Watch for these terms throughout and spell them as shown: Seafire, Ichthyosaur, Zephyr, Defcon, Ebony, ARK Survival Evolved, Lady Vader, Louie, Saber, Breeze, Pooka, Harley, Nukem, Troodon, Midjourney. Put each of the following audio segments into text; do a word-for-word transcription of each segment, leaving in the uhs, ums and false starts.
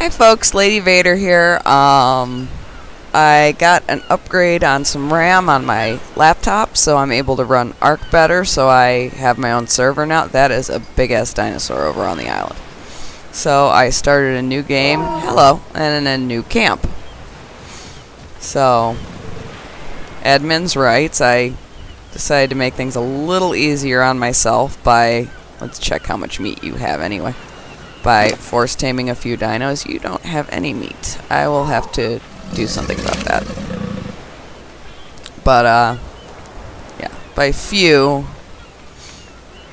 Hi folks, Lady Vader here. Um, I got an upgrade on some RAM on my laptop, so I'm able to run ARK better, so I have my own server now. That is a big-ass dinosaur over on the island. So I started a new game, hello, and in a new camp. So, admin's rights, I decided to make things a little easier on myself by, let's check how much meat you have anyway. By force taming a few dinos. You don't have any meat. I will have to do something about that. But, uh, yeah. By few,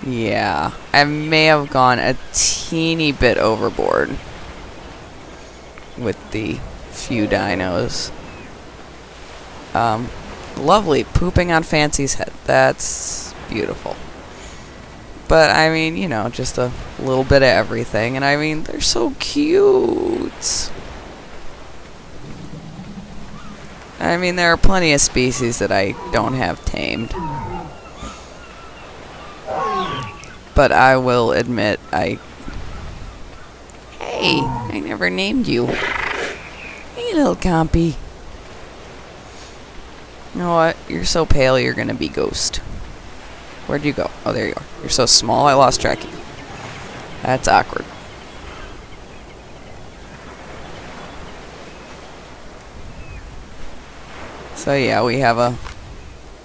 yeah. I may have gone a teeny bit overboard with the few dinos. Um, lovely. Pooping on Fancy's head. That's beautiful. But, I mean, you know, just a little bit of everything. And, I mean, they're so cute. I mean, there are plenty of species that I don't have tamed. But I will admit, I... Hey, I never named you. Hey, little compy. You know what? You're so pale, you're gonna be ghost. Where'd you go? Oh, there you are. You're so small, I lost track of you. That's awkward. So yeah, we have a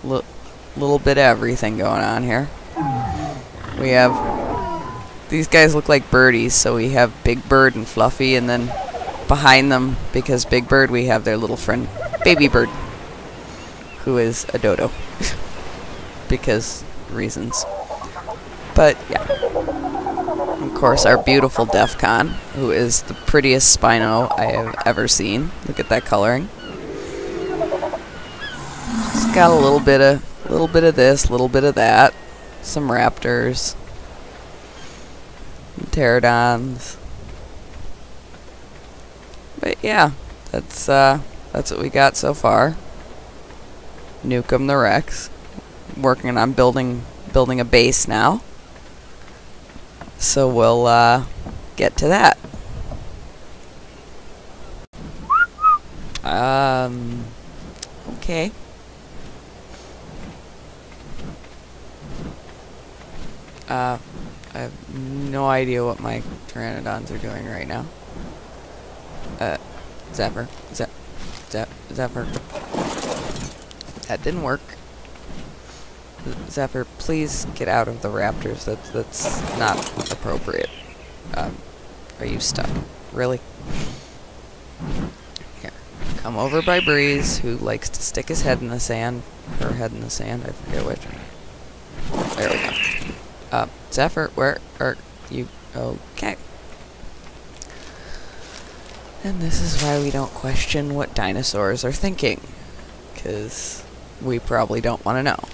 li little bit of everything going on here. We have... These guys look like birdies, so we have Big Bird and Fluffy, and then behind them, because Big Bird, we have their little friend, Baby Bird, who is a dodo. Because... reasons. But yeah. Of course, our beautiful Defcon, who is the prettiest Spino I have ever seen. Look at that coloring. Just got a little bit of little bit of this, little bit of that. Some raptors. Pterodons. But yeah, that's uh that's what we got so far. Nukem the Rex. Working on building building a base now, so we'll uh, get to that. Um, okay. Uh, I have no idea what my pteranodons are doing right now. Uh, Zephyr, Zep, Zep, Zephyr. That didn't work. Zephyr, please get out of the raptors. That's, that's not appropriate. Um, are you stuck? Really? Here. Come over by Breeze, who likes to stick his head in the sand. Her head in the sand, I forget which. There we go. Uh, Zephyr, where are you? Okay. And this is why we don't question what dinosaurs are thinking. Because we probably don't want to know.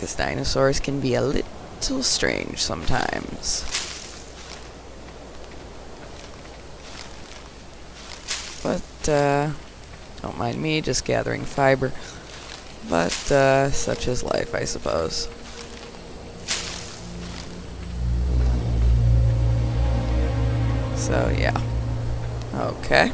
Because dinosaurs can be a little strange sometimes. But, uh, don't mind me, just gathering fiber. But, uh, such is life, I suppose. So, yeah. Okay.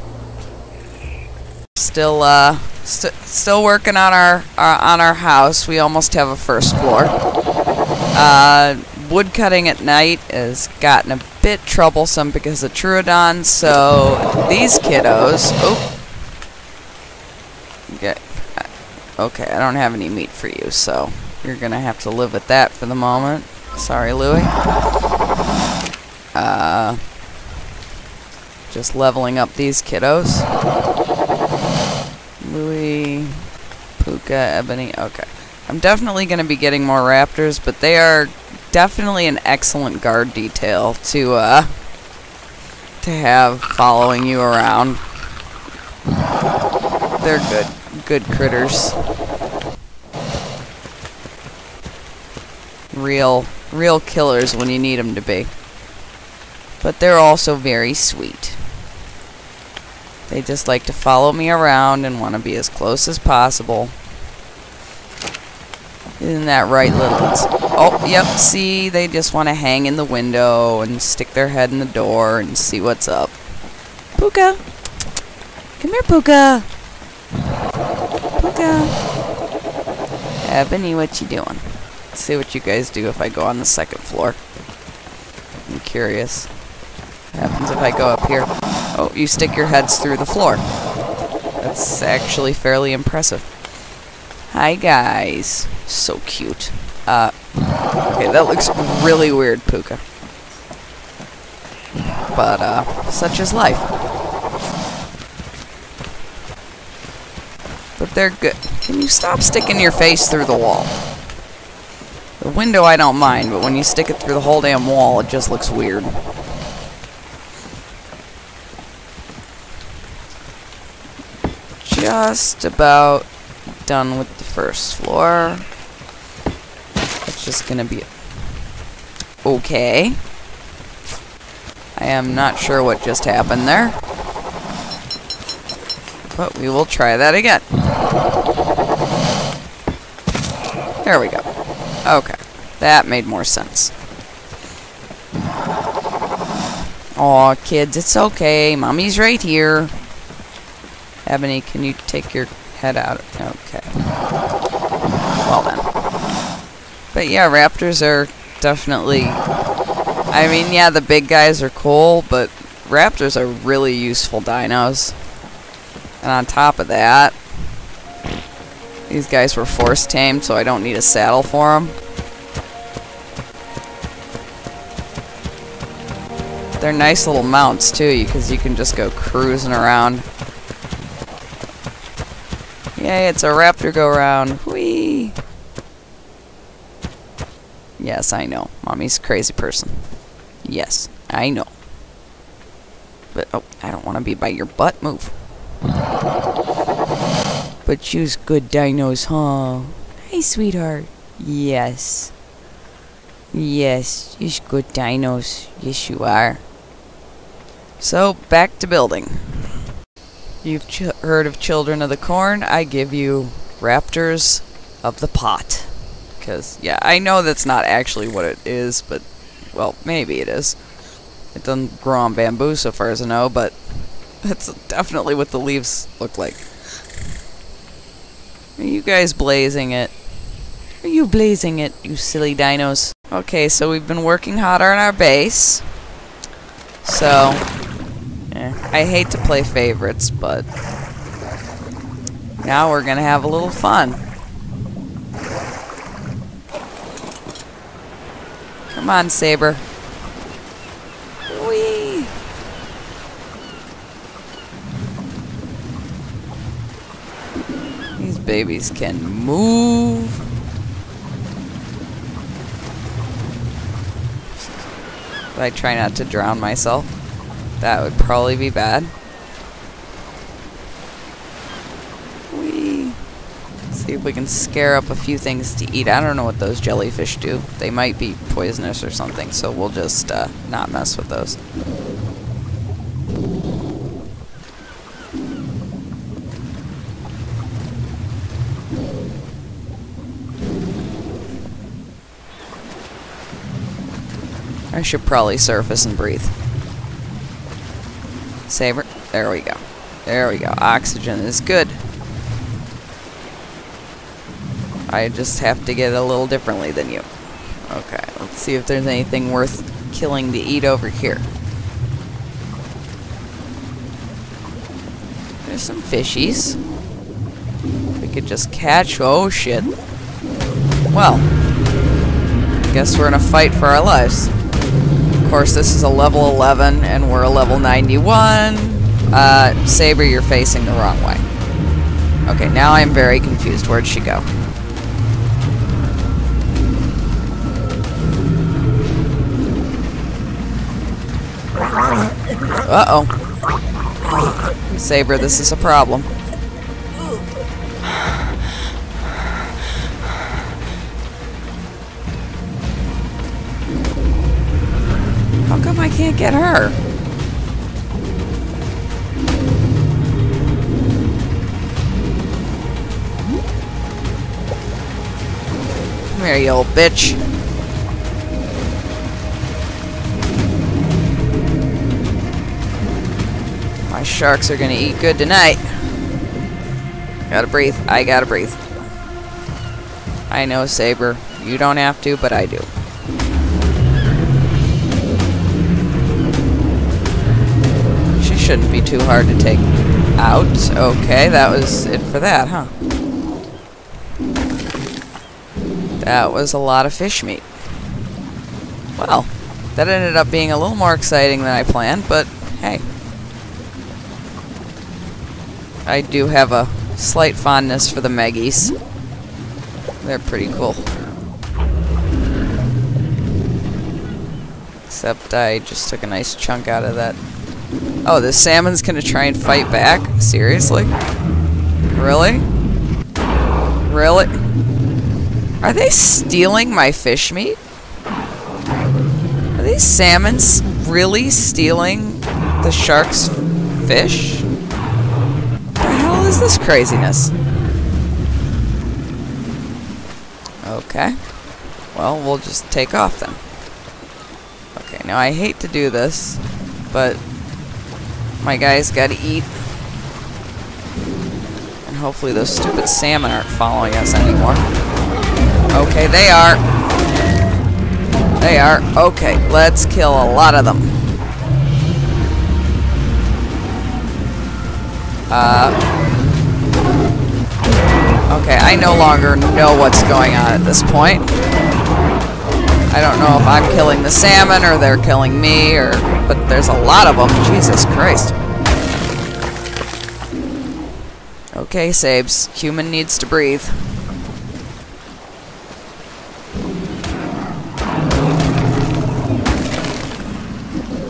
Still, uh... St still working on our, our on our house. We almost have a first floor. Uh, wood cutting at night has gotten a bit troublesome because of Troodon. So these kiddos. Oh. Okay. Okay. I don't have any meat for you, so you're gonna have to live with that for the moment. Sorry, Louie. Uh, just leveling up these kiddos. Louie, Pooka, Ebony, okay. I'm definitely going to be getting more raptors, but they are definitely an excellent guard detail to, uh, to have following you around. They're good, good critters. Real, real killers when you need them to be. But they're also very sweet. They just like to follow me around and want to be as close as possible. Isn't that right, littles? Oh, yep, see, they just want to hang in the window and stick their head in the door and see what's up. Pooka! Come here, Pooka! Pooka! Ebony, what you doing? Let's see what you guys do if I go on the second floor. I'm curious. What happens if I go up here? Oh, you stick your heads through the floor. That's actually fairly impressive. Hi guys. So cute. Uh, okay, that looks really weird, Pooka. But, uh, such is life. But they're good. Can you stop sticking your face through the wall? The window I don't mind, but when you stick it through the whole damn wall, it just looks weird. Just about done with the first floor. It's just gonna be okay. I am not sure what just happened there, but we will try that again. There we go. Okay, that made more sense. Aw, kids, it's okay. Mommy's right here. Ebony, can you take your head out? Okay. Well then. But yeah, raptors are definitely... I mean, yeah, the big guys are cool, but raptors are really useful dinos. And on top of that, these guys were force tamed, so I don't need a saddle for them. They're nice little mounts, too, because you can just go cruising around. Yay, it's a raptor go-round. Whee! Yes, I know. Mommy's a crazy person. Yes, I know. But, oh, I don't want to be by your butt. Move. But you's good dinos, huh? Hey, sweetheart. Yes. Yes, you's good dinos. Yes, you are. So, back to building. You've ch heard of Children of the Corn, I give you Raptors of the Pot. Because, yeah, I know that's not actually what it is, but, well, maybe it is. It doesn't grow on bamboo so far as I know, but that's definitely what the leaves look like. Are you guys blazing it? Are you blazing it, you silly dinos? Okay, so we've been working harder on our base. So... I hate to play favorites, but now we're gonna have a little fun. Come on, Saber. Whee! These babies can move. But I try not to drown myself. That would probably be bad. Whee. Let's see if we can scare up a few things to eat. I don't know what those jellyfish do. They might be poisonous or something, so we'll just uh, not mess with those. I should probably surface and breathe. Saber. There we go. There we go. Oxygen is good. I just have to get it a little differently than you. Okay, let's see if there's anything worth killing to eat over here. There's some fishies. We could just catch... Oh, shit. Well, I guess we're in a fight for our lives. Of course, this is a level eleven, and we're a level ninety-one. Uh, Saber, you're facing the wrong way. Okay, now I'm very confused. Where'd she go? Uh-oh. Saber, this is a problem. I can't get her. here, you old bitch. My sharks are gonna eat good tonight. Gotta breathe. I gotta breathe. I know, Saber. You don't have to, but I do. She shouldn't be too hard to take out. Okay, that was it for that, huh? That was a lot of fish meat. Well, that ended up being a little more exciting than I planned, but hey. I do have a slight fondness for the Meggies. They're pretty cool. Except I just took a nice chunk out of that. Oh, the salmon's gonna try and fight back? Seriously? Really? Really? Are they stealing my fish meat? Are these salmon really stealing the shark's fish? What the hell is this craziness? Okay. Well, we'll just take off then. Okay, now I hate to do this, but my guys gotta eat. And hopefully those stupid salmon aren't following us anymore. Okay, they are. They are. Okay, let's kill a lot of them. Uh... Okay, I no longer know what's going on at this point. I don't know if I'm killing the salmon or they're killing me, or but there's a lot of them. Jesus Christ. Okay, Sabes. Human needs to breathe.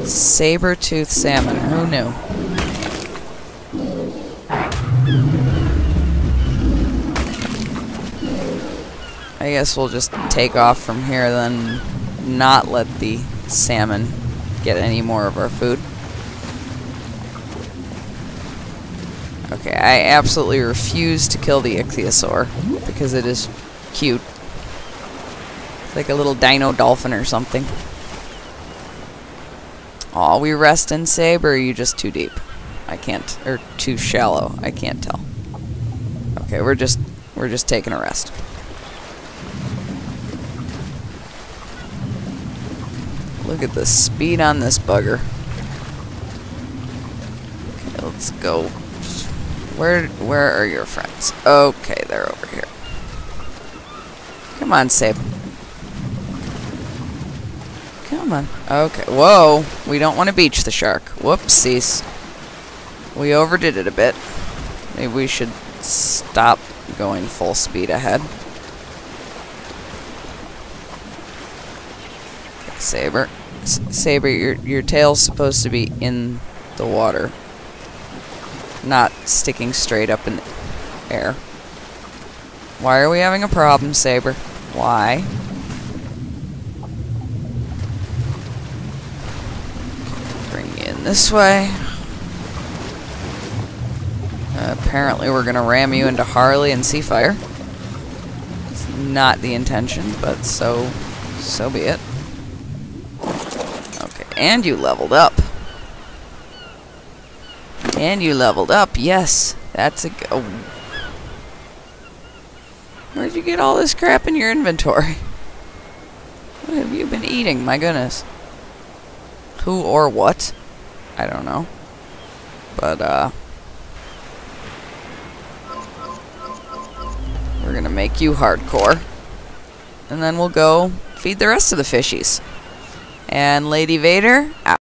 Saber-toothed salmon. Who knew? I guess we'll just take off from here then, not let the salmon get any more of our food. Okay, I absolutely refuse to kill the ichthyosaur because it is cute. It's like a little dino dolphin or something. Aw, we rest in, Saber, or are you just too deep? I can't, or too shallow, I can't tell. Okay, we're just, we're just taking a rest. Look at the speed on this bugger. Okay, let's go. Where where are your friends? Okay, they're over here. Come on, Saber. Come on. Okay. Whoa. We don't want to beach the shark. Whoopsies. We overdid it a bit. Maybe we should stop going full speed ahead. Saber, S Saber, your your tail's supposed to be in the water, not sticking straight up in the air. Why are we having a problem, Saber? Why? Bring you in this way. Uh, apparently, we're gonna ram you into Harley and Seafire. It's not the intention, but so so be it. And you leveled up. And you leveled up, yes. That's a g oh. Where'd you get all this crap in your inventory? What have you been eating? My goodness. Who or what? I don't know. But, uh... we're gonna make you hardcore. And then we'll go feed the rest of the fishies. And Lady Vader, out.